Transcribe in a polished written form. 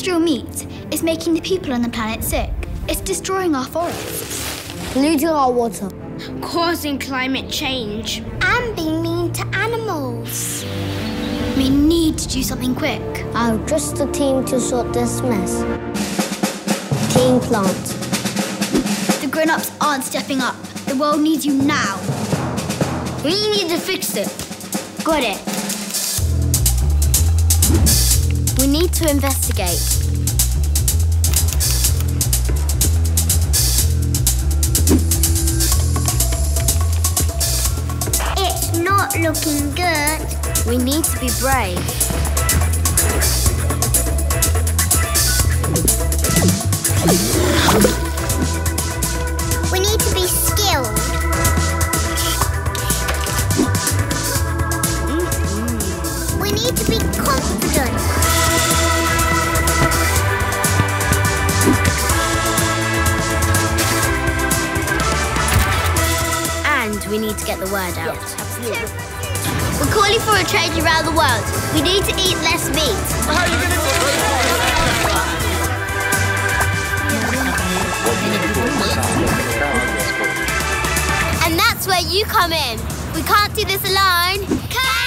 industrial meat is making the people on the planet sick. It's destroying our forests. Polluting our water. Causing climate change. And being mean to animals. We need to do something quick. I'll trust the team to sort this mess. Team Plant. The grown-ups aren't stepping up. The world needs you now. We need to fix it. Got it. We need to investigate. It's not looking good. We need to be brave. We need to be skilled. We need to be confident. We need to get the word out. Yes, absolutely. We're calling for a trade around the world. We need to eat less meat. How are you going to do that? And that's where you come in. We can't do this alone.